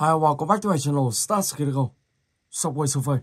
Hi, welcome back to my channel, Stars Critical, Subway Surfers.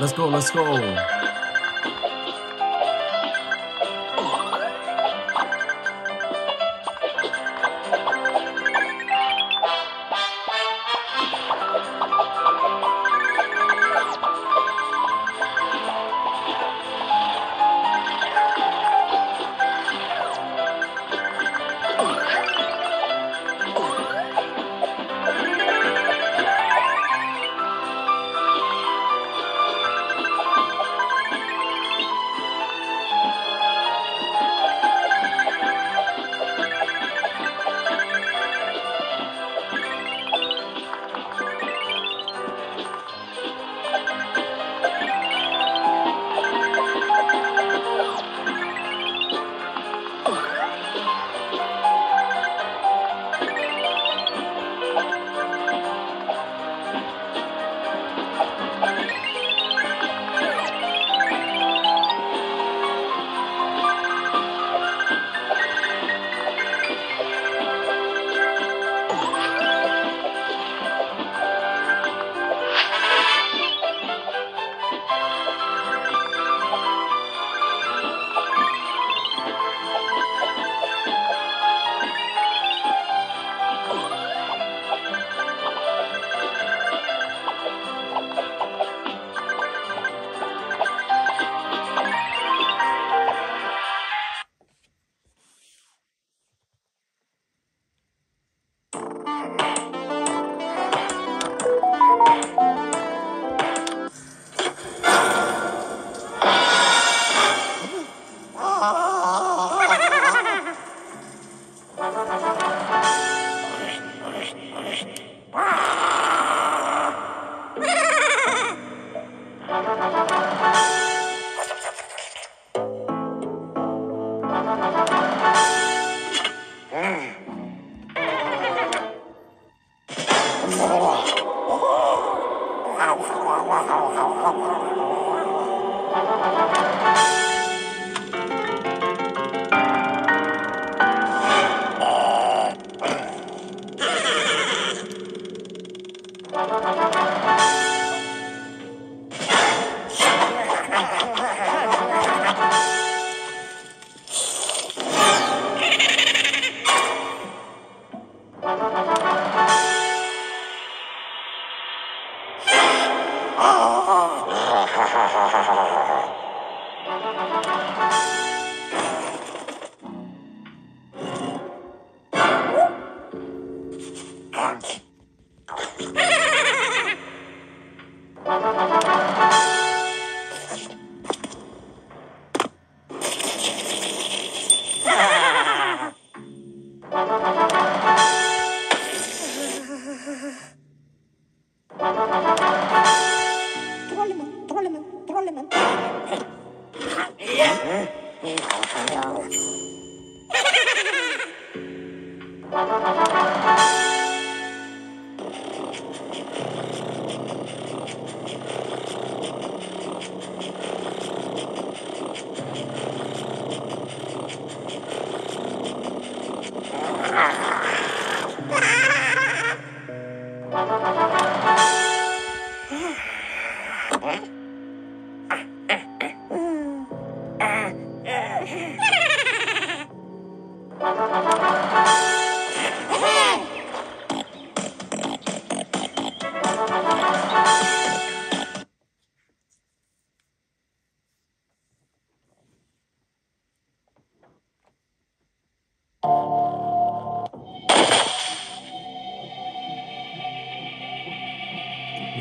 Let's go, let's go.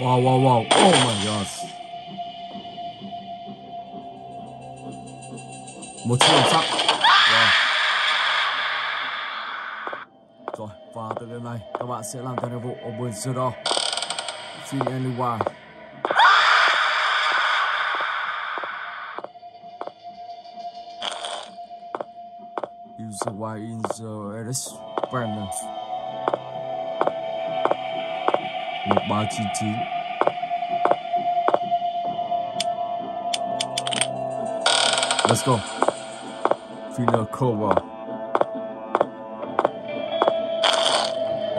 Wow, wow, wow. Oh my gosh. 1,700。Rồi, và từ game này các bạn sẽ làm theo nhiệm vụ Open Zero. Xin Anyone. User Y in the Eris Panel. 1399. Let's go. Feel a cobra.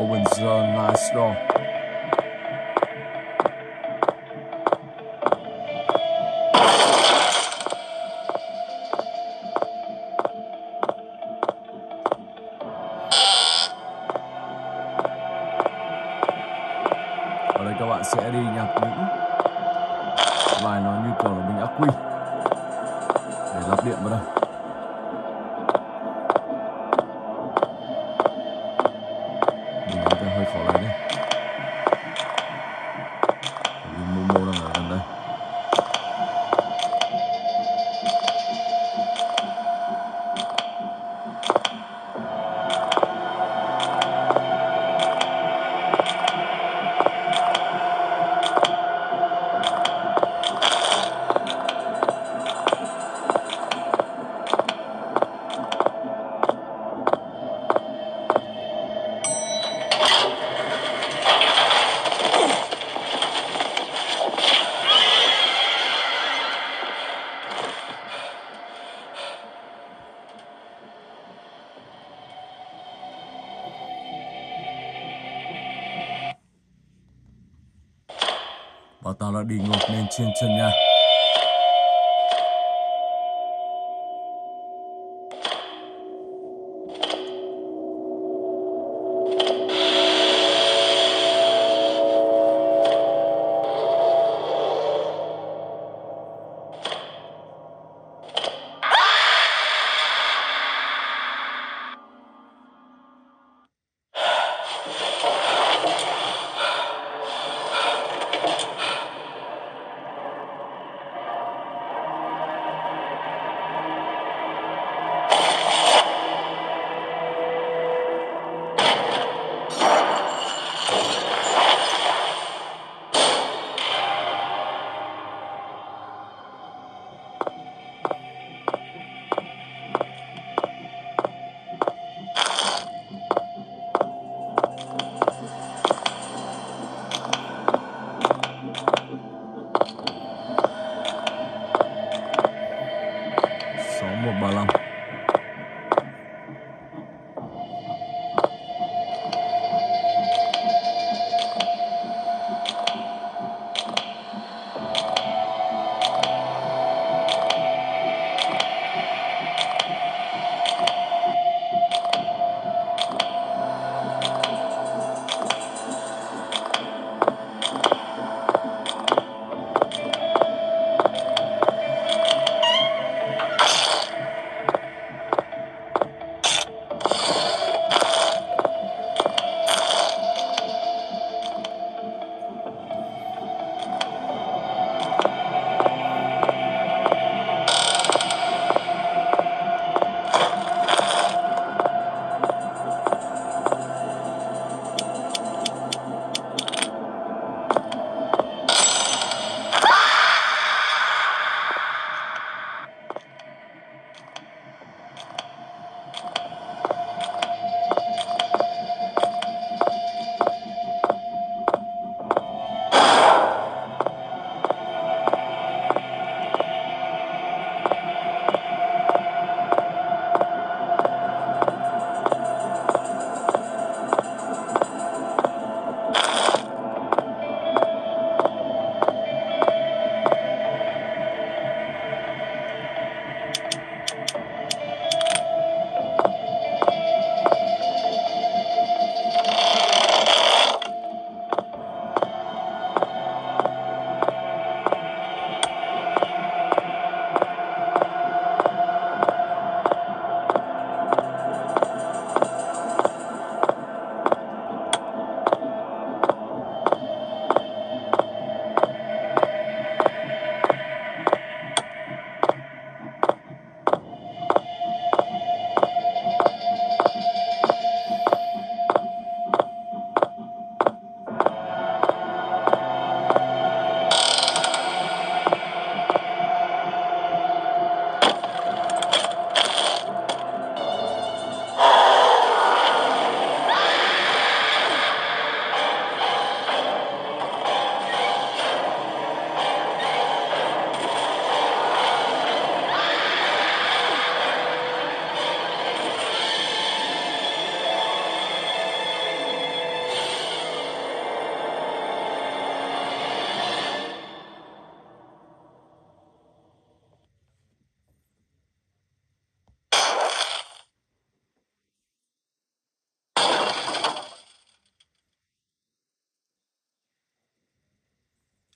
Open zone, nice roll. Các bạn sẽ đi nhặt những vài nó như kiểu là bình ắc quy để lắp điện vào đây. Bảo tao đã đi ngược lên trên chân nha.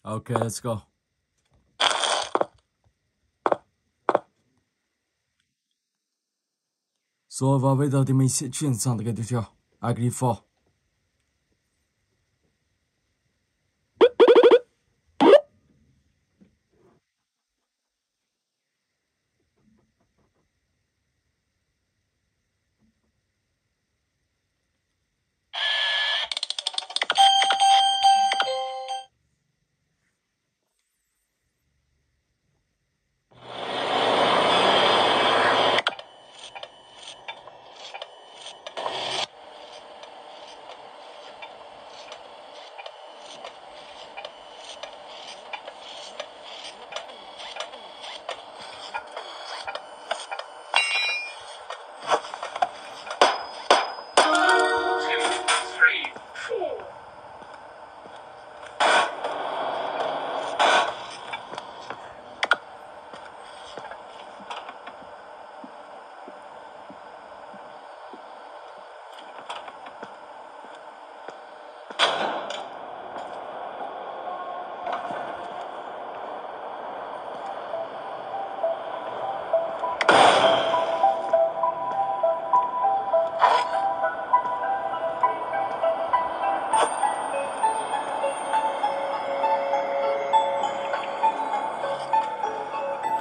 Okay, let's go. Så vad vet du att det minns känslan det gett jag? Agrifa.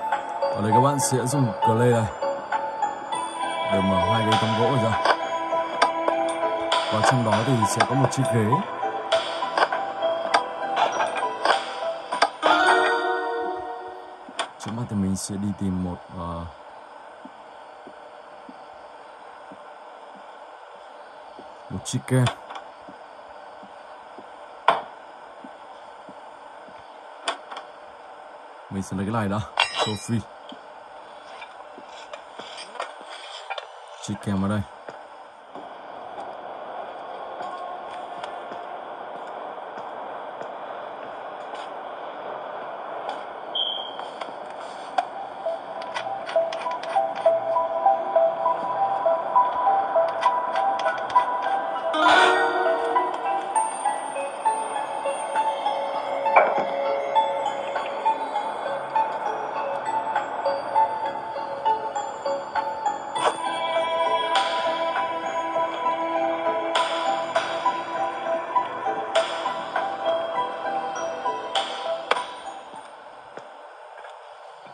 Ở đây các bạn sẽ dùng cờ lê này để mở hai cái tấm gỗ này ra, và trong đó thì sẽ có một chiếc ghế. Trước mắt thì mình sẽ đi tìm một chiếc kem. Mình sẽ lấy cái này đã, so free. Chiếc kem ở đây.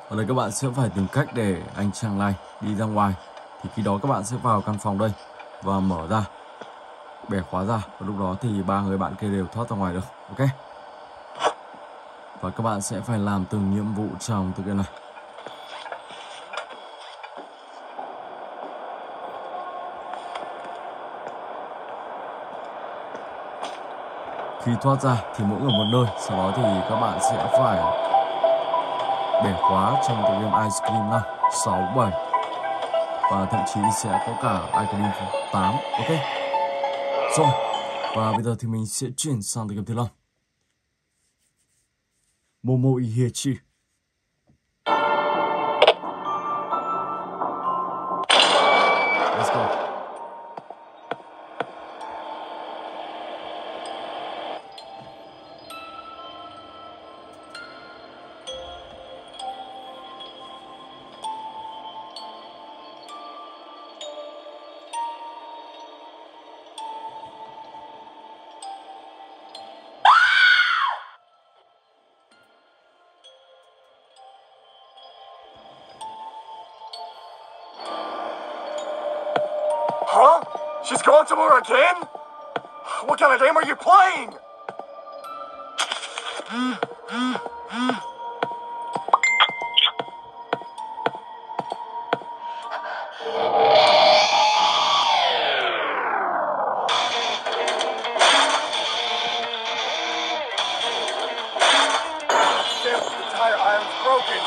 Ở đây các bạn sẽ phải tìm cách để anh chàng này đi ra ngoài. Thì khi đó các bạn sẽ vào căn phòng đây và mở ra, bẻ khóa ra. Và lúc đó thì ba người bạn kia đều thoát ra ngoài được. Ok. Và các bạn sẽ phải làm từng nhiệm vụ trong tựa game này. Khi thoát ra thì mỗi người một nơi. Sau đó thì các bạn sẽ phải bẻ khóa trong tựa game Ice Scream 5, 6, 7 và thậm chí sẽ có cả Ice Scream 8. Ok. Rồi. Và bây giờ thì mình sẽ chuyển sang tựa game thứ 5. Momo is Here 2. Let's go. Huh? She's gone somewhere again? What kind of game are you playing? Damn, the entire island's broken.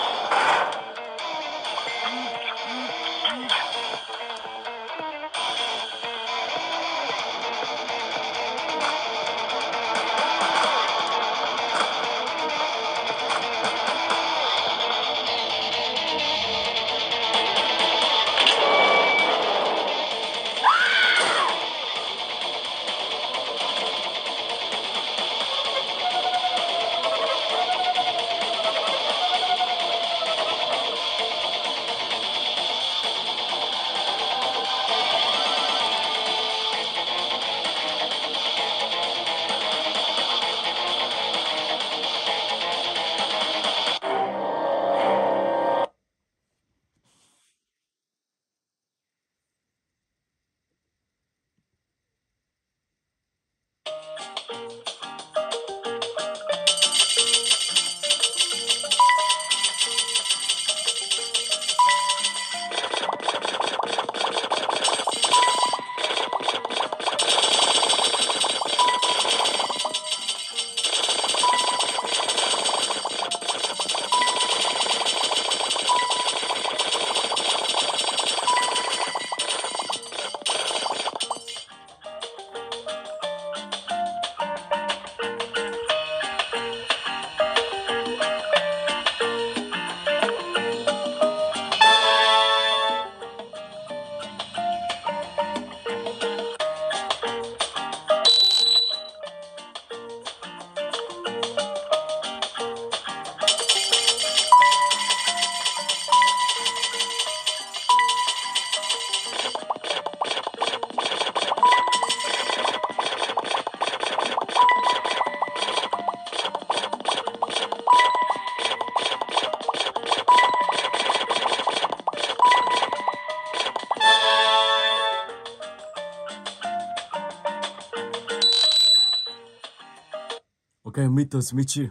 Okay, meet you.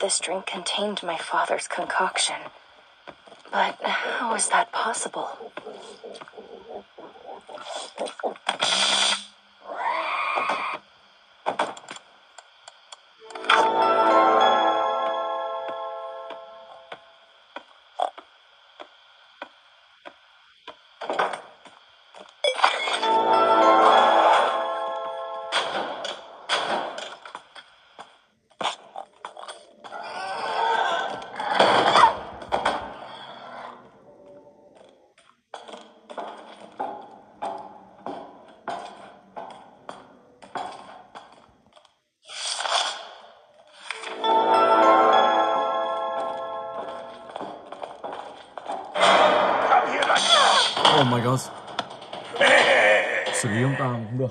This drink contained my father's concoction. But how is that possible? Oh my God. Xử lý ông ta cũng được.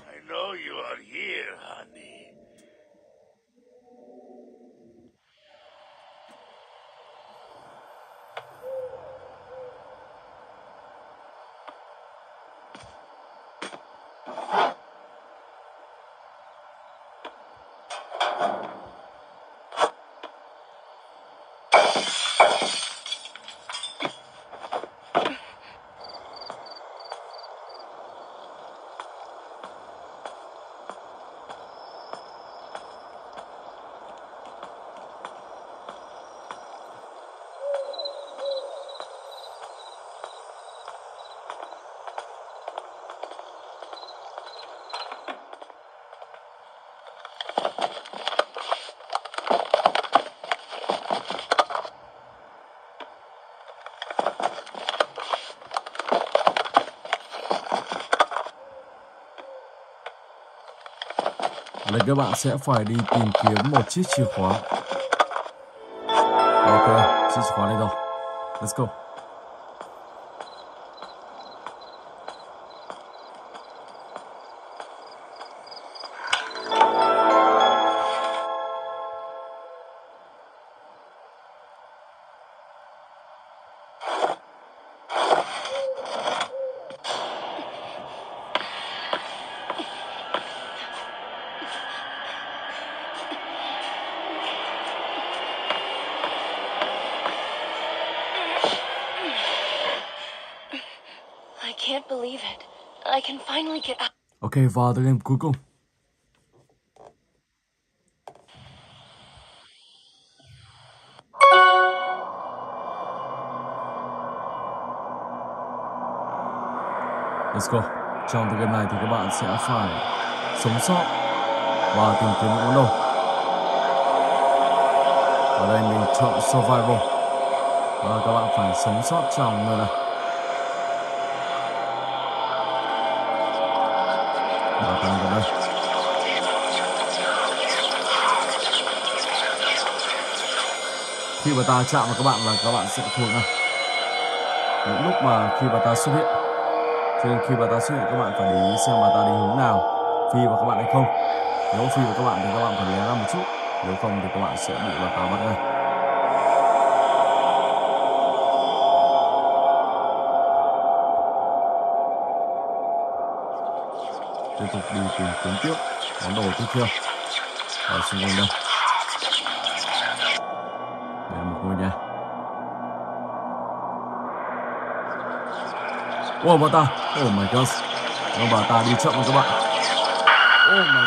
Là các bạn sẽ phải đi tìm kiếm một chiếc chìa khóa. Ok, chiếc chìa khóa này rồi. Let's go. Ok, vào tới game cuối cùng. Let's go. Trong cái game này thì các bạn sẽ phải sống sót và tìm kiếm những món đồ. Ở đây mình chọn survival và các bạn phải sống sót trong nơi này. Khi mà ta chạm vào các bạn là các bạn sẽ thua ngay. Những lúc mà khi mà ta xuất hiện, cho nên khi mà ta xuất hiện các bạn phải để ý xem mà ta đi hướng nào, phi vào các bạn hay không. Nếu phi vào các bạn thì các bạn phải né ra một chút, nếu không thì các bạn sẽ bị vào cá bắt ngay. Tiếp tục đi tìm kiếm tiếp món đồ tiếp theo ở xung quanh đây. Đây là một ngôi nhà. Wow, bà ta, oh my God, bà ta đi chậm rồi các bạn. Oh my